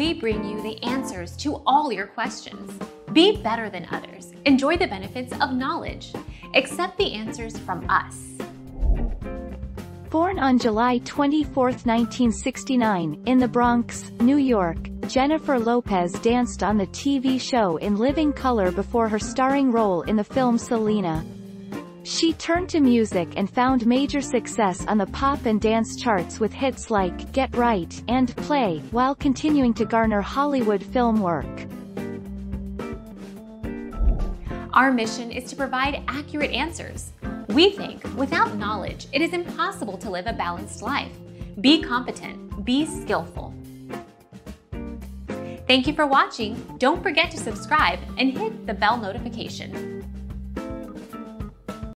we bring you the answers to all your questions. Be better than others. Enjoy the benefits of knowledge. Accept the answers from us. Born on July 24, 1969, in the Bronx, New York, Jennifer Lopez danced on the TV show In Living Color before her starring role in the film Selena. She turned to music and found major success on the pop and dance charts with hits like Get Right and Play, while continuing to garner Hollywood film work. Our mission is to provide accurate answers. We think without knowledge, it is impossible to live a balanced life. Be competent, be skillful. Thank you for watching. Don't forget to subscribe and hit the bell notification.